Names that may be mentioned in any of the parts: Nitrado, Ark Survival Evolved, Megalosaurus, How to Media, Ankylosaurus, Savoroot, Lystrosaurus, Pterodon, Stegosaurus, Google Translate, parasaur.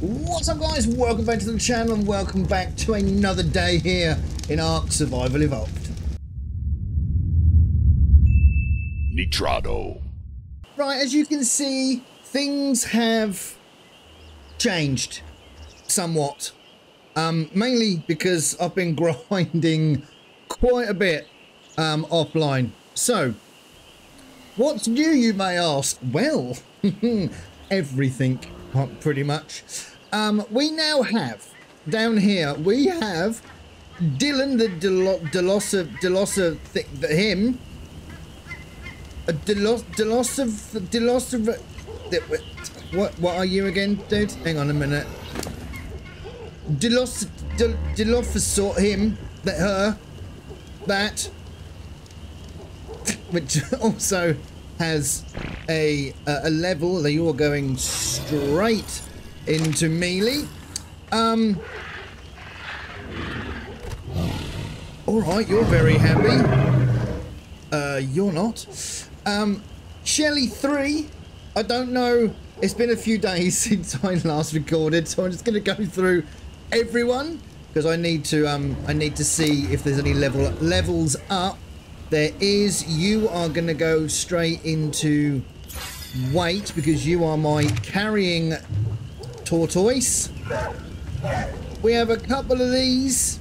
What's up, guys? Welcome back to the channel and welcome back to another day here in Ark Survival Evolved. Nitrado. Right, as you can see, things have changed somewhat. Mainly because I've been grinding quite a bit offline. So, what's new, you may ask? Well, everything. Pretty much. We now have, down here, we have Dylan the Delosa him. Delosa, what are you again, dude? Hang on a minute. Delosa, him, that her, that, which also has a level that you're going straight into melee. All right, you're very happy. You're not. Shelly 3, I don't know. It's been a few days since I last recorded, so I'm just going to go through everyone because I need to see if there's any levels up. There is. You are going to go straight into weight because you are my carrying tortoise. We have a couple of these.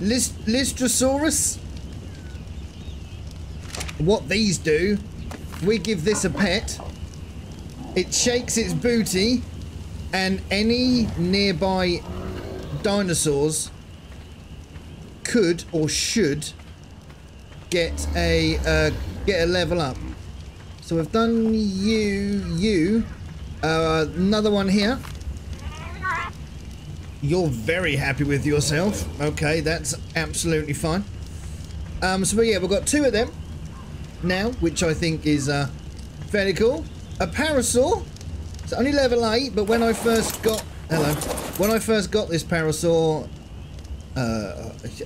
Lystrosaurus. What these do, we give this a pet. It shakes its booty and any nearby dinosaurs could or should get a level up. So we've done you. Another one here. You're very happy with yourself. Okay, that's absolutely fine. So yeah, we've got two of them now, which I think is fairly cool. A parasaur. It's only level 8, but when I first got this parasaur.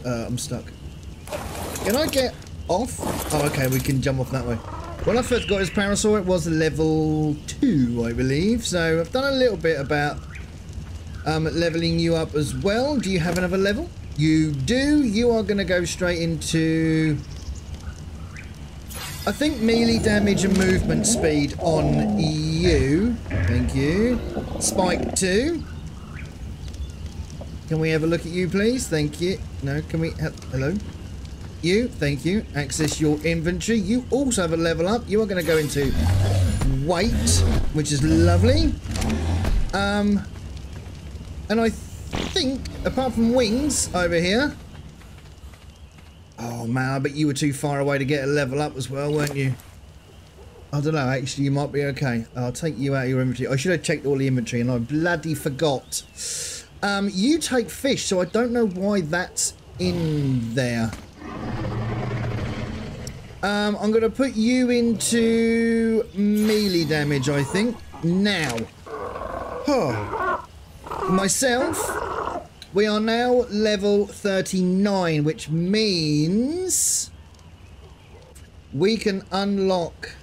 I'm stuck. Can I get off? Oh, okay, we can jump off that way. When I first got this parasaur, it was level 2, I believe. So I've done a little bit about leveling you up as well. Do you have another level? You do. You are going to go straight into, I think, melee damage and movement speed on you. Thank you. Spike 2. Can we have a look at you, please? Thank you. No, can we... Hello? You, thank you. Access your inventory. You also have a level up. You are going to go into weight, which is lovely. And I think, apart from wings over here... Oh, man, I bet you were too far away to get a level up as well, weren't you? I don't know. Actually, you might be okay. I'll take you out of your inventory. I should have checked all the inventory, and I bloody forgot. You take fish, so I don't know why that's in there. I'm going to put you into melee damage, I think. Now. Oh. Myself, we are now level 39, which means we can unlock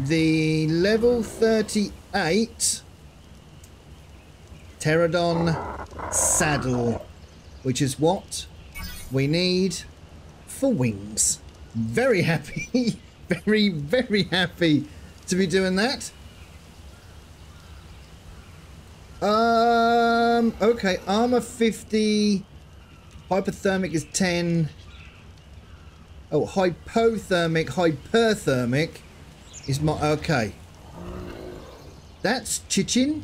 the level 38... Pterodon saddle, which is what we need for wings. Very happy, very, very happy to be doing that. Okay, armor 50, hyperthermic is 10. Oh, hyperthermic is my, okay. That's Chichin.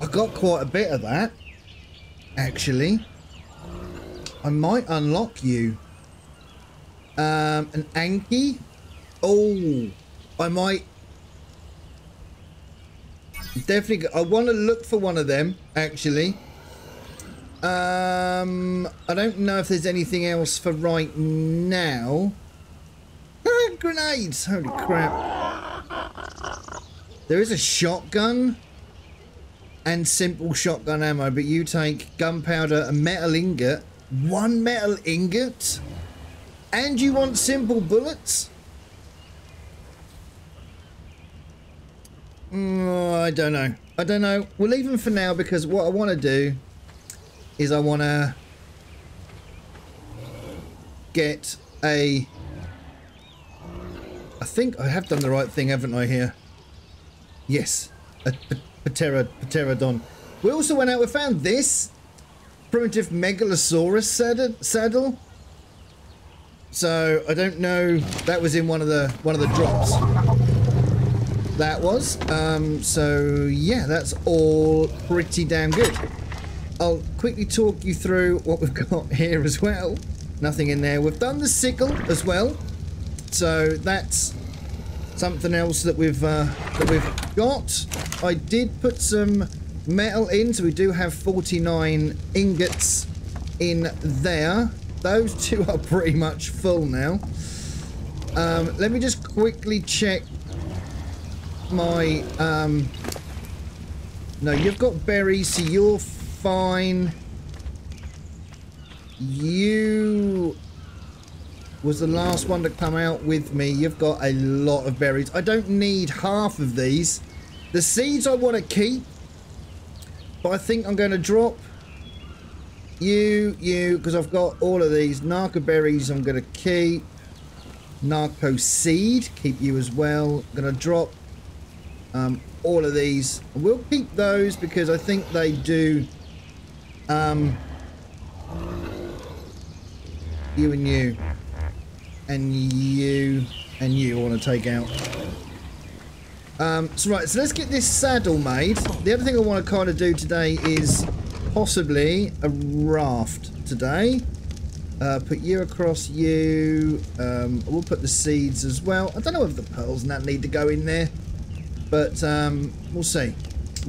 I got quite a bit of that, actually. I might unlock you. An Anky. Oh, I might. Definitely, I want to look for one of them, actually. I don't know if there's anything else for right now. Grenades, holy crap. There is a shotgun. And simple shotgun ammo, but you take gunpowder, a metal ingot, 1 metal ingot, and you want simple bullets. I don't know. We'll leave them for now, because what I want to do is I want to get a... I think I have done the right thing, haven't I, here? Yes. A Pterodon. We also went out, we found this primitive Megalosaurus saddle. So I don't know, that was in one of the drops. That was. So yeah, that's all pretty damn good. I'll quickly talk you through what we've got here as well. Nothing in there. We've done the sickle as well. So that's something else that we've got. I did put some metal in, so we do have 49 ingots in there. Those two are pretty much full now. Let me just quickly check my no, you've got berries, so you're fine. You was the last one to come out with me. You've got a lot of berries. I don't need half of these. The seeds I want to keep, but I think I'm going to drop you, because I've got all of these. Narco berries I'm going to keep. Narco seed, keep you as well. I'm going to drop all of these. We'll keep those because I think they do. You and you. And you. And you want to take out. So right, so let's get this saddle made. The other thing I want to kind of do today is possibly a raft today. Put you across you. We'll put the seeds as well. I don't know if the pearls and that need to go in there, but we'll see.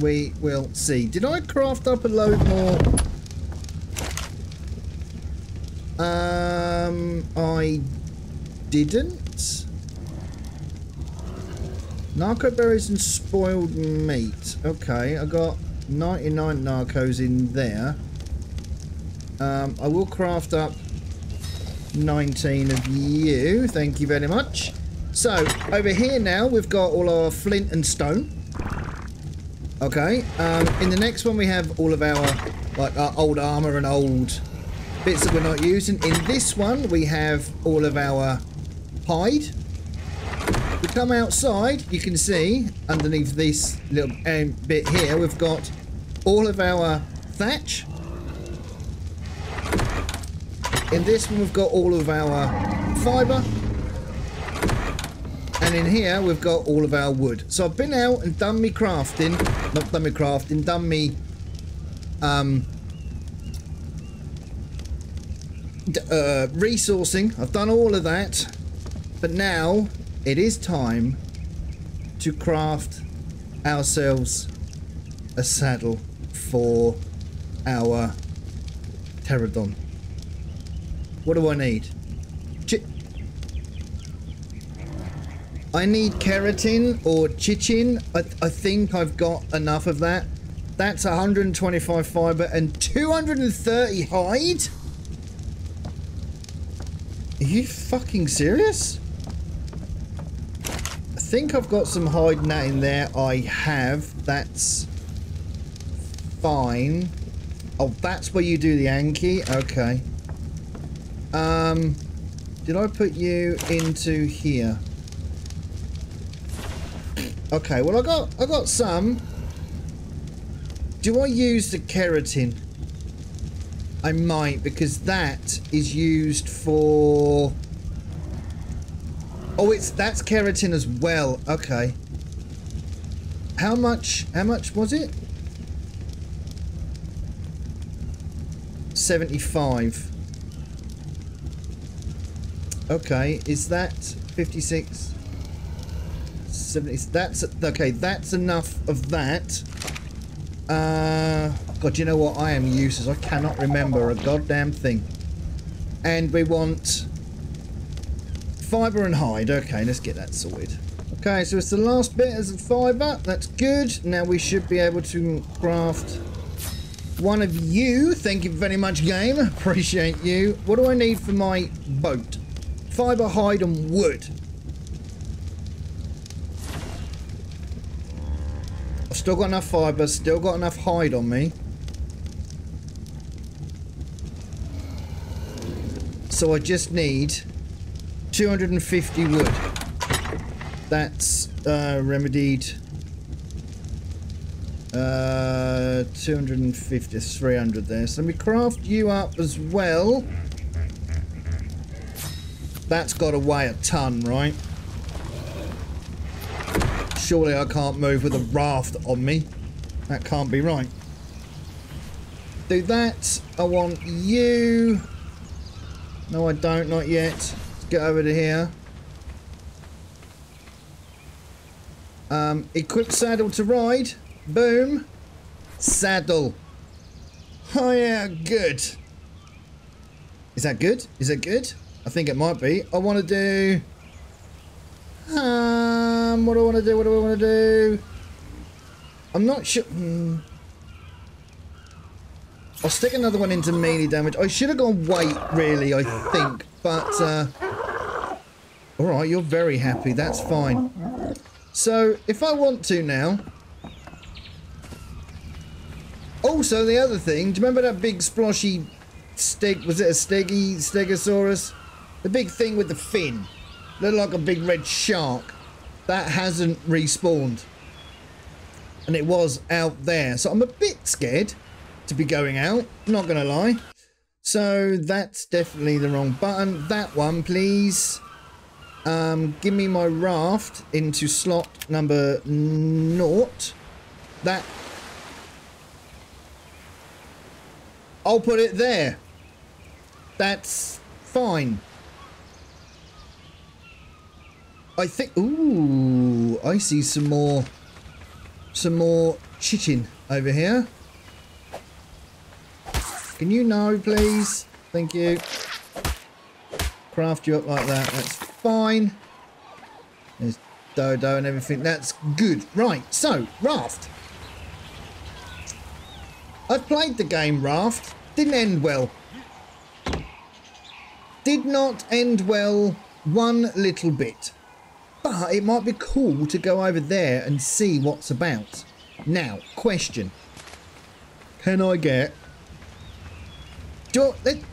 We will see. Did I craft up a load more? I didn't. Narco berries and spoiled meat. Okay, I got 99 narcos in there. I will craft up 19 of you. Thank you very much. So, over here now, we've got all our flint and stone. Okay. In the next one, we have all of our, like, our old armor and old bits that we're not using. In this one, we have all of our hide. We come outside, you can see underneath this little bit here, we've got all of our thatch. In this one, we've got all of our fibre. And in here, we've got all of our wood. So I've been out and done me crafting. Not done me crafting, done me... resourcing. I've done all of that. But now... it is time to craft ourselves a saddle for our Pterodon. What do I need? I need keratin or chichin. I think I've got enough of that. That's 125 fiber and 230 hide? Are you fucking serious? I think I've got some hide and that in there. I have. That's fine. Oh, that's where you do the Anky. Okay. Did I put you into here? Okay. Well, I got some. Do I use the keratin? I might, because that is used for. Oh, that's keratin as well. Okay. How much was it? 75. Okay, is that 56? 70. That's okay, that's enough of that. God, you know what? I am useless. I cannot remember a goddamn thing. And we want fiber and hide. Okay, let's get that sorted. Okay, so it's the last bit as a fiber. That's good. Now we should be able to craft one of you. Thank you very much, game. Appreciate you. What do I need for my boat? Fiber, hide, and wood. Still got enough fibre, still got enough hide on me. So I just need 250 wood. That's remedied. 250, 300 there. So let me craft you up as well. That's got to weigh a ton, right? Surely I can't move with a raft on me. That can't be right. Do that. I want you. No, I don't. Not yet. Let's get over to here. Equip saddle to ride. Boom. Saddle. Oh, yeah. Good. Is that good? Is it good? I think it might be. I want to do... what do I want to do? What do I want to do? I'm not sure. I'll stick another one into melee damage. I should have gone weight, really, I think. But, alright, you're very happy. That's fine. So, if I want to now... Also, the other thing. Do you remember that big sploshy steg... Was it a Stegosaurus? The big thing with the fin. Looked like a big red shark. That hasn't respawned. And it was out there. So I'm a bit scared to be going out. Not going to lie. So that's definitely the wrong button. That one, please. Give me my raft into slot number 0. That. I'll put it there. That's fine. I think, ooh, I see some more chitin over here. Can you know, please? Thank you. Craft you up like that, that's fine. There's dodo and everything, that's good. Right, so, raft. I've played the game Raft, didn't end well. Did not end well one little bit. But it might be cool to go over there and see what's about. Now, question. Can I get...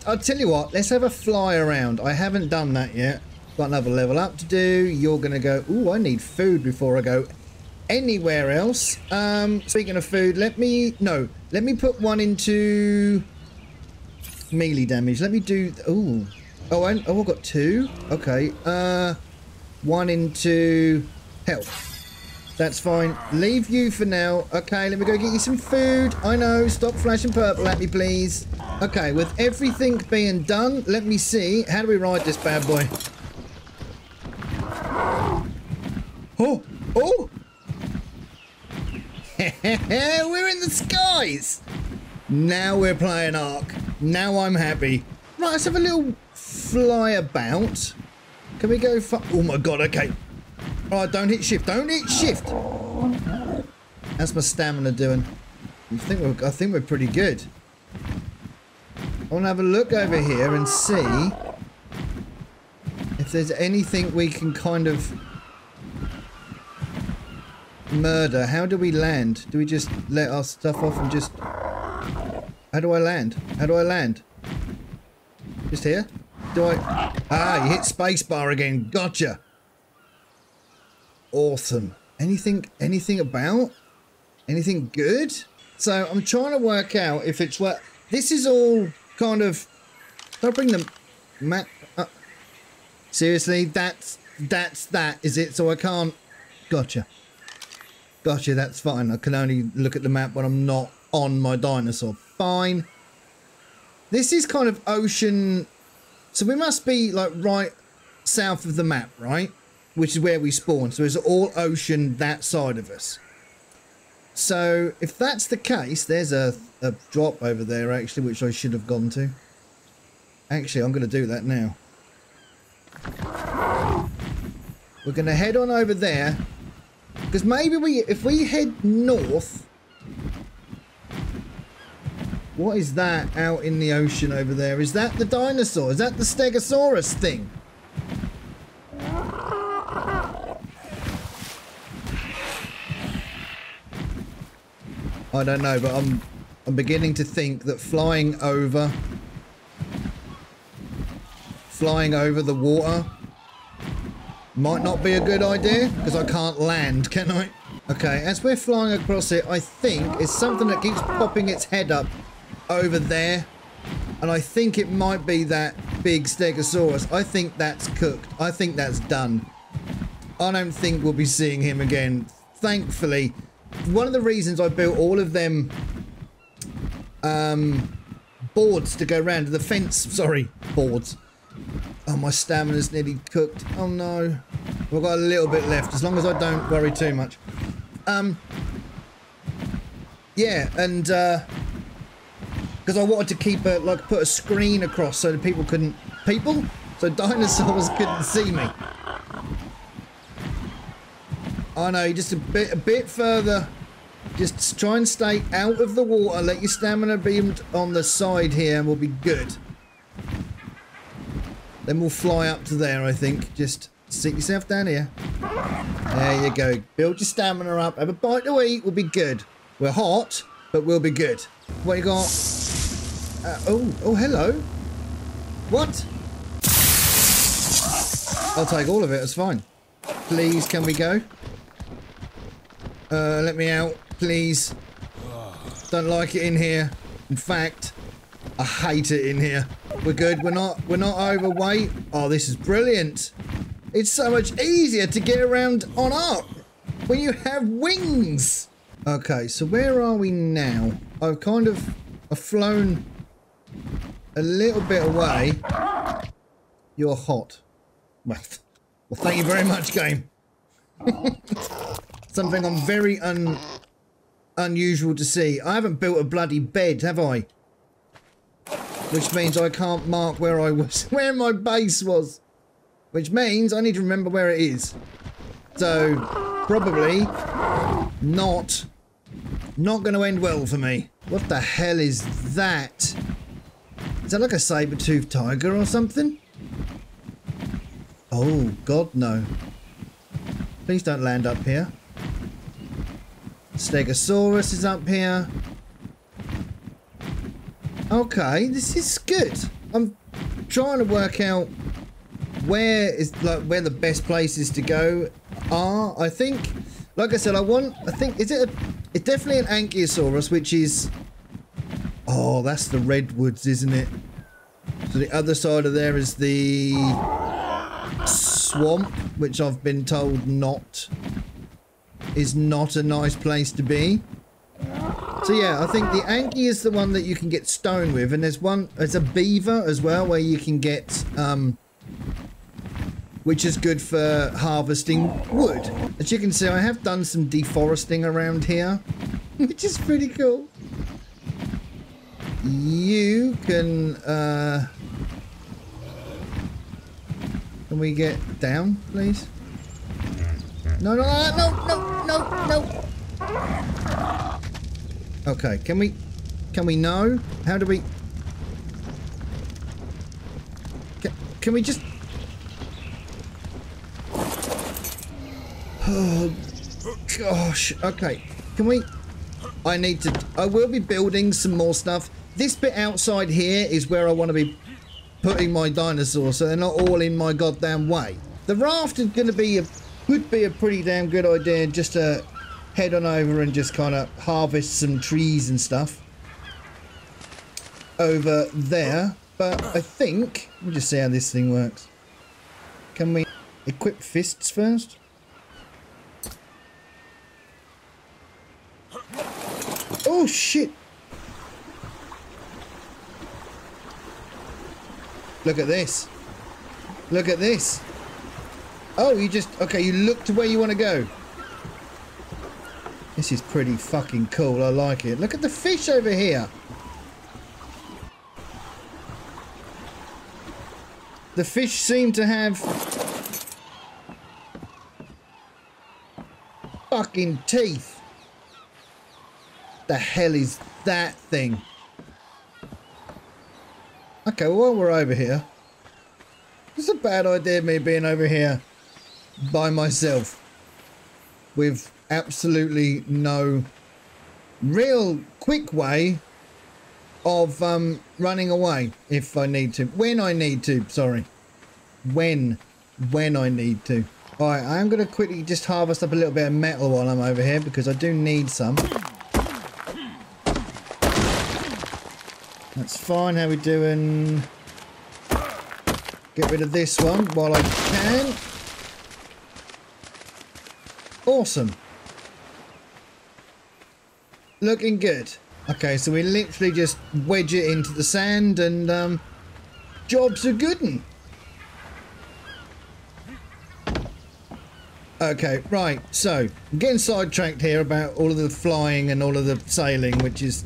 I'll tell you what, let's have a fly around. I haven't done that yet. Got another level up to do. You're going to go... Ooh, I need food before I go anywhere else. Speaking of food, let me... No, let me put one into... melee damage. Let me do... Ooh. Oh, I've got 2. Okay. One into health. That's fine. Leave you for now. Okay, let me go get you some food. I know. Stop flashing purple at me, please. Okay, with everything being done, let me see. How do we ride this bad boy? Oh! Oh! We're in the skies! Now we're playing Ark. Now I'm happy. Right, let's have a little fly about. Can we go for... Oh, my God, okay. All right, don't hit shift. Don't hit shift. How's my stamina doing? I think we're pretty good. I want to have a look over here and see if there's anything we can kind of murder. How do we land? Do we just let our stuff off and just... How do I land? How do I land? Just here? Do I... Ah, you hit spacebar again. Gotcha. Awesome. Anything about? Anything good? So I'm trying to work out if it's what... This is all kind of... I'll bring the map up. Seriously, that is it. So I can't... Gotcha. Gotcha, that's fine. I can only look at the map when I'm not on my dinosaur. Fine. This is kind of ocean... So we must be, like, right south of the map, right? Which is where we spawn. So it's all ocean that side of us. So if that's the case, there's a drop over there, actually, which I should have gone to. Actually, I'm going to do that now. We're going to head on over there. Because maybe if we head north... What is that out in the ocean over there? Is that the dinosaur? Is that the Stegosaurus thing? I don't know, but I'm beginning to think that flying over the water might not be a good idea, because I can't land, can I? Okay, as we're flying across it, I think it's something that keeps popping its head up over there. And I think it might be that big Stegosaurus. I think that's cooked. I think that's done. I don't think we'll be seeing him again. Thankfully, one of the reasons I built all of them boards to go round the fence. Sorry, boards. Oh, my stamina's nearly cooked. Oh no, we've got a little bit left, as long as I don't worry too much. Yeah, and because I wanted to keep a, like, put a screen across so that dinosaurs couldn't see me. Oh no, just a bit further. Just try and stay out of the water. Let your stamina be on the side here, and we'll be good. Then we'll fly up to there, I think. Just sit yourself down here. There you go. Build your stamina up. Have a bite to eat. We'll be good. We're hot, but we'll be good. What you got? Oh, hello. What? I'll take all of it. It's fine. Please, can we go? Let me out, please. Don't like it in here. In fact, I hate it in here. We're good. We're not overweight. Oh, this is brilliant. It's so much easier to get around on Ark when you have wings. Okay, so where are we now? I've kind of flown a little bit away. You're hot. Well, thank you very much, game. Something I'm very unusual to see. I haven't built a bloody bed, have I? Which means I can't mark where I was, where my base was. Which means I need to remember where it is. So, probably not going to end well for me. What the hell is that? Is that like a saber-toothed tiger or something? Oh, God, no. Please don't land up here. Stegosaurus is up here. Okay, this is good. I'm trying to work out where the best places to go are. I think, like I said, it's definitely an Ankylosaurus, which is, oh, that's the redwoods, isn't it? So the other side of there is the swamp, which I've been told is not a nice place to be. So yeah, I think the Anky is the one that you can get stone with, and there's a beaver as well where you can get, which is good for harvesting wood. As you can see, I have done some deforesting around here, which is pretty cool. You can we get down, please? No. Okay, can we know? How do we? Can we just? Oh gosh. Okay, can we? I need to. I will be building some more stuff. This bit outside here is where I want to be putting my dinosaurs, so they're not all in my goddamn way. The raft is going to be would be a pretty damn good idea, just to head on over and just kind of harvest some trees and stuff over there. But I think we'll just see how this thing works. Can we equip fists first? Oh shit! Look at this. Look at this. Oh, you just, okay, you look to where you want to go. This is pretty fucking cool. I like it. Look at the fish over here. The fish seem to have fucking teeth. The hell is that thing? Okay, well, while we're over here, it's a bad idea me being over here by myself with absolutely no real quick way of running away if I need to. When I need to, sorry. When I need to. All right, I'm going to quickly just harvest up a little bit of metal while I'm over here because I do need some. That's fine. How we doing? Get rid of this one while I can. Awesome. Looking good. Okay, so we literally just wedge it into the sand and jobs are goodin'. Okay, right, so I'm getting sidetracked here about all of the flying and all of the sailing, which is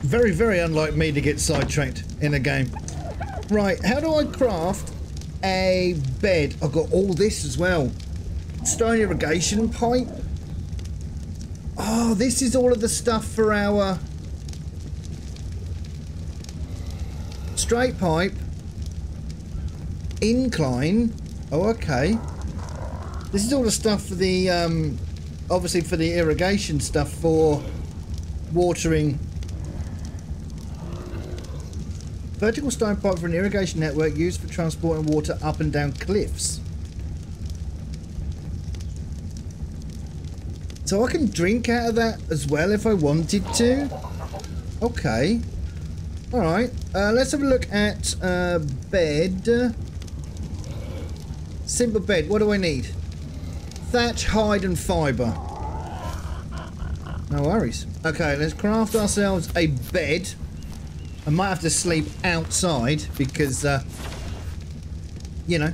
very, very unlike me to get sidetracked in a game. Right, how do I craft a bed? I've got all this as well. Stone irrigation pipe. Oh, this is all of the stuff for our straight pipe. Incline. Oh, okay. This is all the stuff for the, obviously for the irrigation stuff for watering. Vertical stone pipe for an irrigation network used for transporting water up and down cliffs. So I can drink out of that as well if I wanted to. Okay. All right. Let's have a look at bed. Simple bed. What do I need? Thatch, hide and fibre. No worries. Okay, let's craft ourselves a bed. I might have to sleep outside because, you know,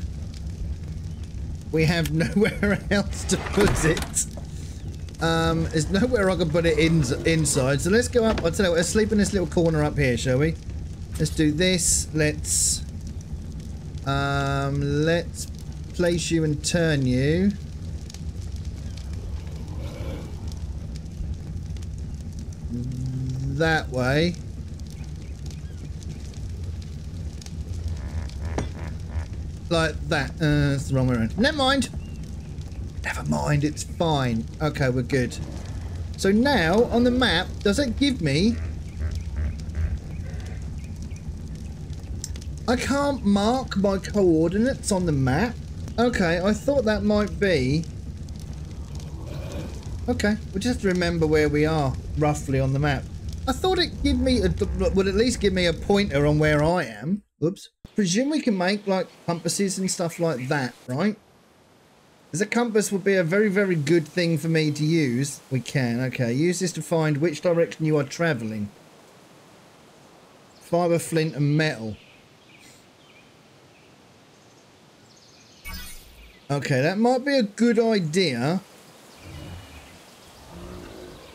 we have nowhere else to put it. There's nowhere I can put it inside. So let's go up. I'll tell you what, let's sleep in this little corner up here, shall we? Let's do this. Let's place you and turn you. That way. Like that. That's the wrong way around. Never mind. Never mind. It's fine. Okay, we're good. So now, on the map, does it give me... I can't mark my coordinates on the map. Okay, I thought that might be... Okay, we'll just remember where we are, roughly, on the map. I thought it give me a, would at least give me a pointer on where I am. Oops. Presume we can make like compasses and stuff like that, right? As a compass would be a very, very good thing for me to use. We can. Okay. Use this to find which direction you are traveling. Fiber, flint, and metal. Okay, that might be a good idea.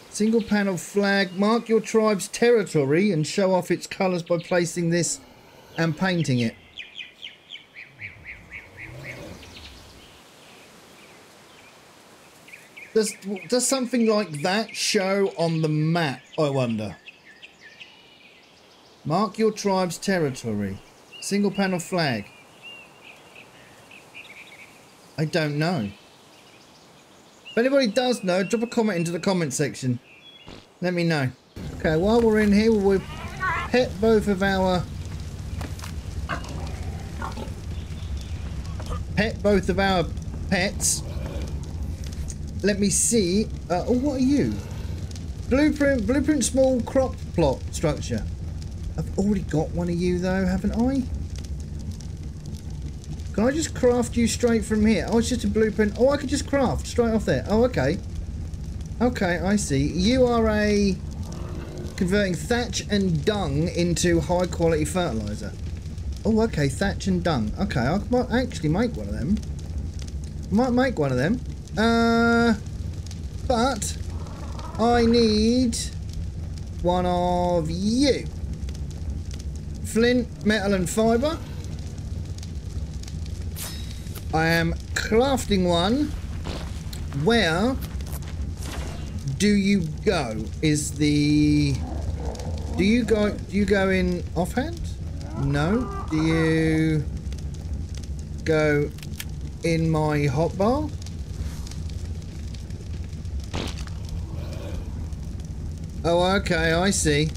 Single panel flag. Mark your tribe's territory and show off its colours by placing this and painting it. Does something like that show on the map, I wonder? Mark your tribe's territory. Single panel flag. I don't know. If anybody does know, drop a comment into the comment section. Let me know. Okay, while we're in here, we'll pet both of our... Pet both of our pets. Let me see. Oh, what are you? Blueprint. Blueprint small crop plot structure. I've already got one of you though, haven't I? Can I just craft you straight from here? Oh, it's just a blueprint. Oh, I could just craft straight off there. Oh, okay. Okay, I see. You are a... Converting thatch and dung into high quality fertilizer. Oh, okay. Thatch and dung. Okay, I might actually make one of them. Might make one of them. But I need one of you. Flint, metal and fibre. I am crafting one. Where do you go? Is the... Do you go in offhand? No. Do you go in my hotbar? Oh, okay, I see.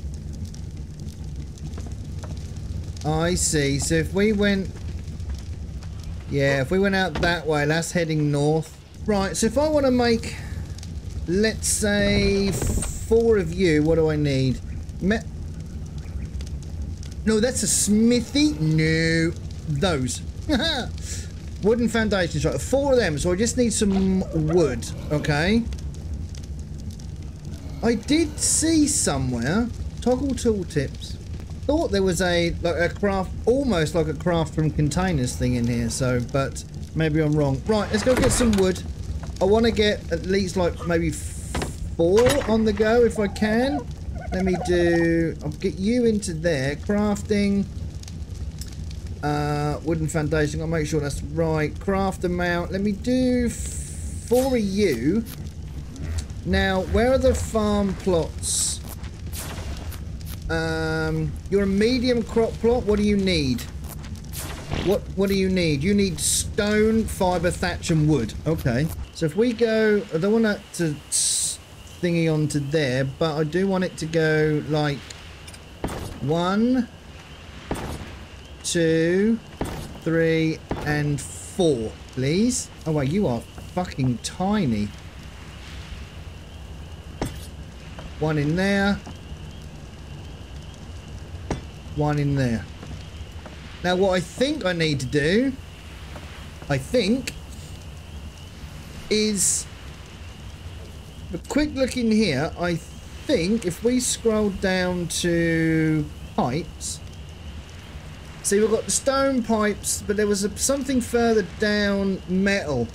I see. So if we went... Yeah, if we went out that way, that's heading north. Right, so if I want to make, let's say, 4 of you, what do I need? No, that's a smithy. No, those. Wooden foundations, right, 4 of them, so I just need some wood, okay? I did see somewhere, toggle tooltips, thought there was a craft, almost like a craft from containers thing in here, so, but maybe I'm wrong. Right, let's go get some wood. I want to get at least like maybe 4 on the go if I can. Let me do, I'll get you into there, crafting, wooden foundation, I'll make sure that's right, craft amount, let me do 4 of you. Now, where are the farm plots? You're a medium crop plot. What do you need? What do you need? You need stone, fiber, thatch, and wood. Okay. So if we go, I don't want that to thingy onto there, but I do want it to go like 1, 2, 3, and 4, please. Oh wait, you are fucking tiny. 1 in there. 1 in there. Now what I think I need to do, I think, is a quick look in here. I think if we scroll down to pipes, see we've got the stone pipes, but there was something further down, metal.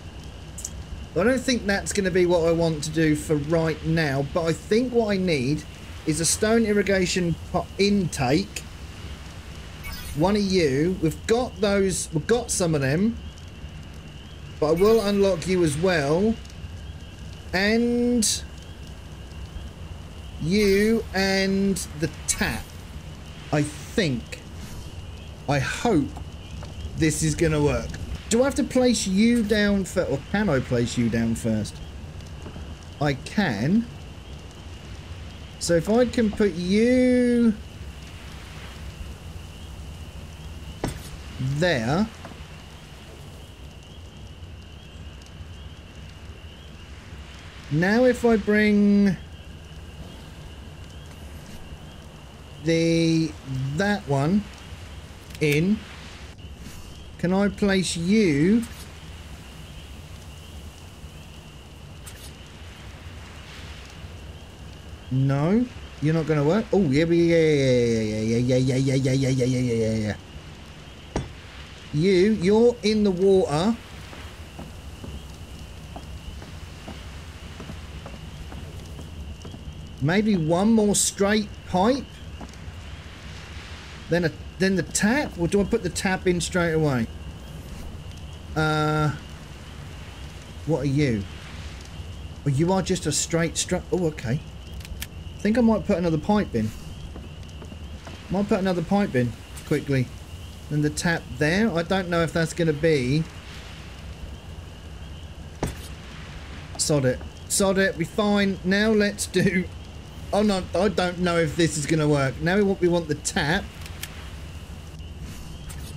I don't think that's going to be what I want to do for right now, but I think what I need is a stone irrigation intake. 1 of you. We've got those. We've got some of them. But I will unlock you as well. And you and the tap. I think. I hope this is going to work. Do I have to place you down first, or can I place you down first? I can. So if I can put you there. Now if I bring that one in. Can I place you No, you're not gonna work. Oh yeah. You're in the water. Maybe 1 more straight pipe. Then the tap, or do I put the tap in straight away? What are you? Well, you are just a straight oh, okay. I think I might put another pipe in. Might put another pipe in quickly. Then the tap there. I don't know if that's going to be. Sod it. Sod it. We're fine. Now let's do. Oh no, I don't know if this is going to work. Now we want the tap.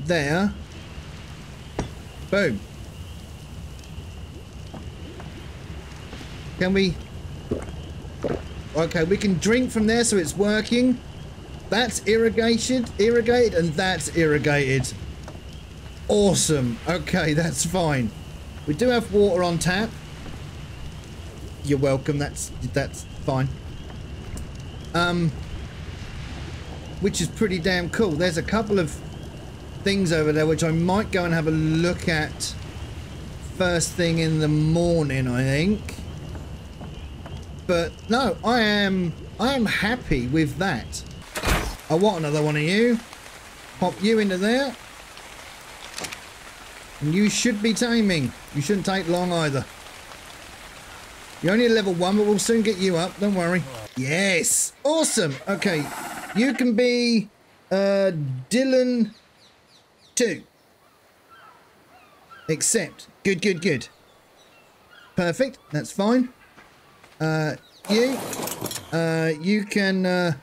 There. Boom. Can we... Okay, we can drink from there, so it's working. That's irrigated, and that's irrigated. Awesome. Okay, that's fine. We do have water on tap. You're welcome. That's fine. Which is pretty damn cool. There's a couple of things over there which I might go and have a look at first thing in the morning, I think. But no, I am happy with that. I want another one of you. Pop you into there. And you should be taming. You shouldn't take long either. You're only level 1, but we'll soon get you up, don't worry. Yes, awesome. Okay, you can be Dylan 2. Accept. Good. Perfect. That's fine. You. You can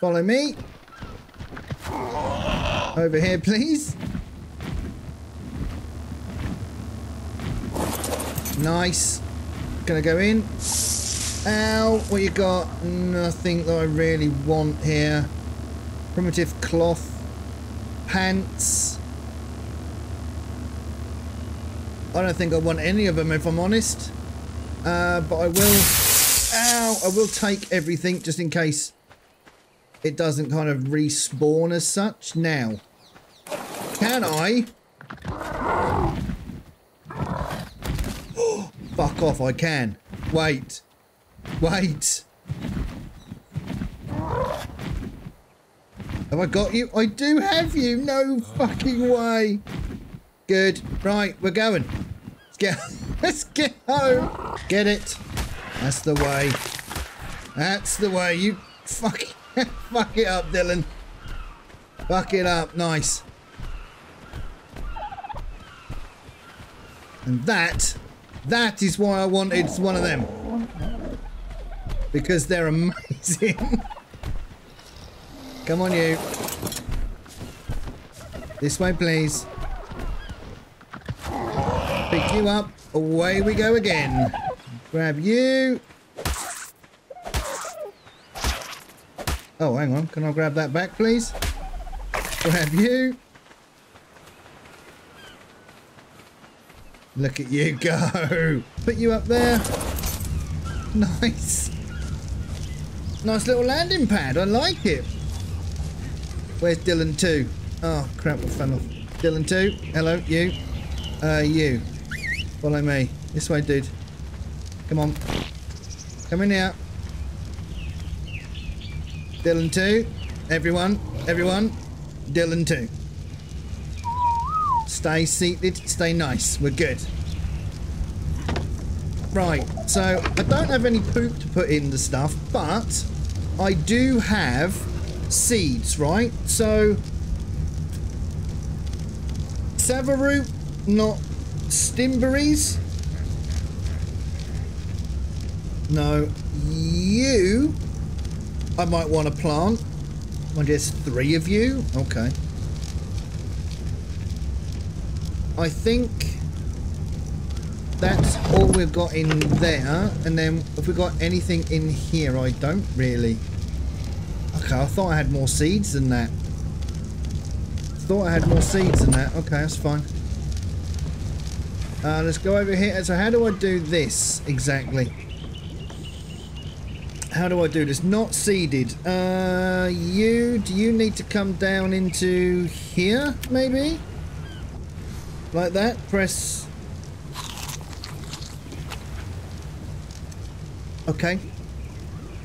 follow me. Over here, please. Nice. Gonna go in. Ow, what you got? Nothing that I really want here. Primitive cloth. Pants. I don't think I want any of them, if I'm honest. But I will... Ow! I will take everything, just in case it doesn't kind of respawn as such. Now, can I... Oh, fuck off, I can. Wait. Wait. Have I got you? I do have you! No fucking way! Good. Right, we're going. Let's get home. Get it. That's the way. That's the way. You fuck it up, Dylan. Fuck it up. Nice. And that is why I wanted one of them. Because they're amazing. Come on, you. This way, please. Pick you up. Away we go again. Grab you. Oh, hang on. Can I grab that back, please? Grab you. Look at you go. Put you up there. Nice. Nice little landing pad. I like it. Where's Dylan 2? Oh, crap. What fell off? Dylan 2. Hello, you. You. Follow me. This way, dude. Come on. Come in here. Dylan 2. Everyone. Dylan 2. Stay seated. Stay nice. We're good. Right. So, I don't have any poop to put in the stuff, but I do have seeds, right? So, Savoroot, not stimberries. No, you. I might want to plant. Well, there's 3 of you. Okay. I think that's all we've got in there. And then have we got anything in here? I don't really. Okay, I thought I had more seeds than that. Okay, that's fine. Let's go over here. So how do I do this exactly? How do I do this? Not seeded. You, do you need to come down into here, maybe? Like that? Press. Okay.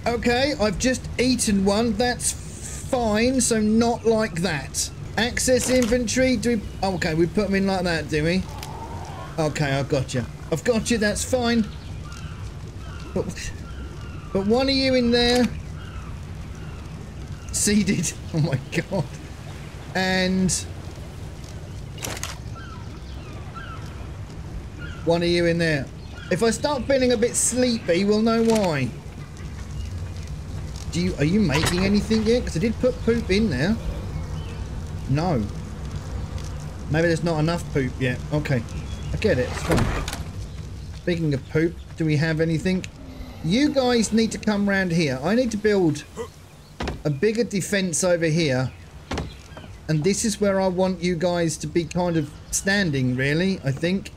Okay, I've just eaten one. That's fine, so not like that. Access inventory. Do we... Okay, we put them in like that, do we? Okay, I've got you. That's fine. But one of you in there, seeded. Oh my god! And one of you in there. If I start feeling a bit sleepy, we'll know why. Do you? Are you making anything yet? Because I did put poop in there. No. Maybe there's not enough poop yet. Okay, I get it. It's fine. Speaking of poop, do we have anything? You guys need to come round here. I need to build a bigger defense over here. And this is where I want you guys to be kind of standing, really, I think.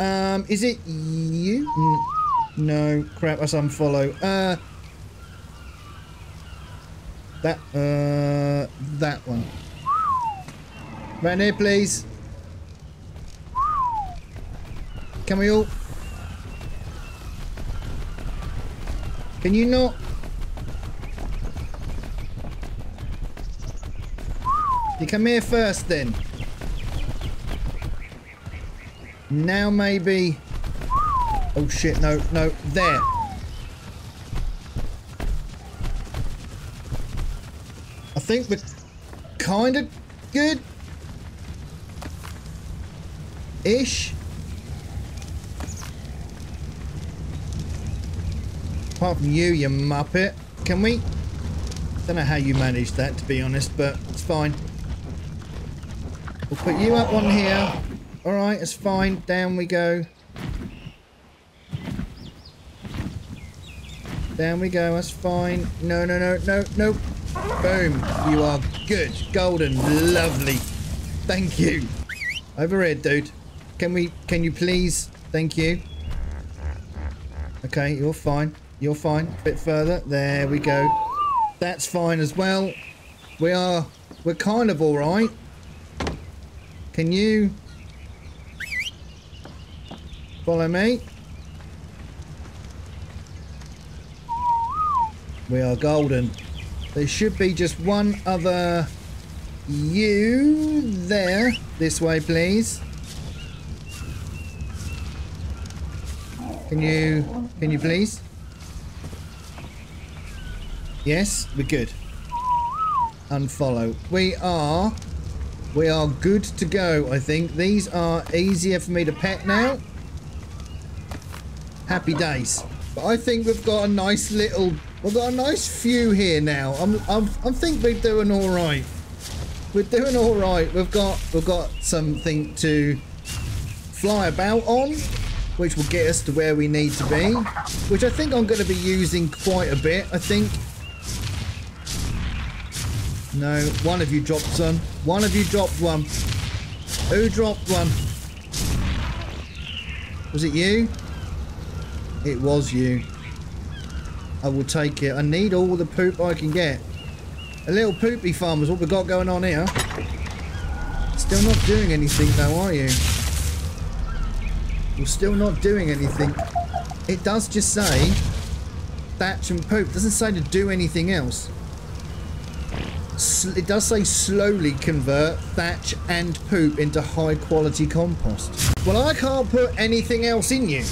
Is it you? No, crap, that's unfollow. That one. Round here, please. Can we all... Can you not? You come here first then. Now maybe. Oh shit, no, there. I think we're kind of good. Ish. Apart from you, you muppet. Can we? Don't know how you managed that, to be honest, but it's fine. We'll put you up on here. Alright, it's fine. Down we go. Down we go, that's fine. No, no, no, no, no. Boom. You are good. Golden. Lovely. Thank you. Over here, dude. Can you please? Thank you. Okay, you're fine. You're fine. A bit further. There we go. That's fine as well. We're kind of alright. Can you follow me? We are golden. There should be just one other you there. This way, please. Can you please? Yes, we're good. Unfollow. We are good to go, I think. These are easier for me to pet now. Happy days. But I think we've got a nice little... We've got a nice few here now. I think we're doing all right. We're doing all right. We've got something to fly about on, which will get us to where we need to be, which I think I'm going to be using quite a bit. I think. No, one of you dropped some. One of you dropped one. Who dropped one? Was it you? It was you. I will take it. I need all the poop I can get. A little poopy farm is what we've got going on here. Still not doing anything though, are you? You're still not doing anything. It does just say thatch and poop. It doesn't say to do anything else. It does say slowly convert thatch and poop into high quality compost. Well, I can't put anything else in you.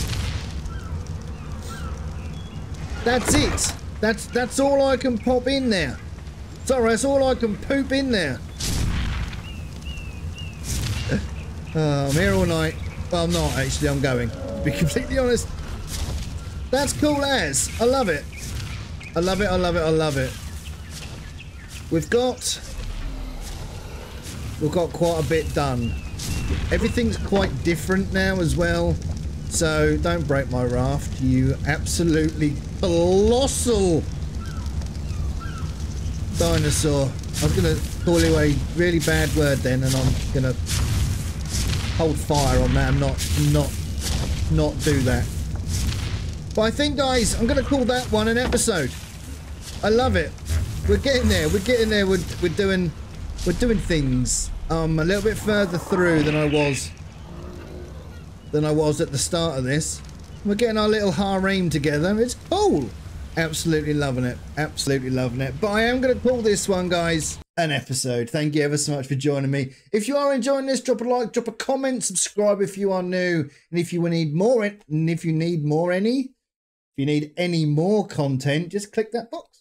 That's it. That's all I can pop in there. Sorry, that's all I can poop in there. I'm here all night. Well, I'm not actually. I'm going. To be completely honest, that's cool as. I love it. I love it. I love it. I love it. We've got quite a bit done. Everything's quite different now as well. So don't break my raft, you absolutely colossal dinosaur. I was going to call you a really bad word then, and I'm going to hold fire on that and not do that. But I think, guys, I'm going to call that one an episode. I love it. We're getting there. We're getting there. We're doing things. A little bit further through than I was at the start of this. We're getting our little harem together. It's cool. Absolutely loving it. Absolutely loving it. But I am going to call this one, guys, an episode. Thank you ever so much for joining me. If you are enjoying this, drop a like, drop a comment, subscribe if you are new. And if you need any more content, just click that box.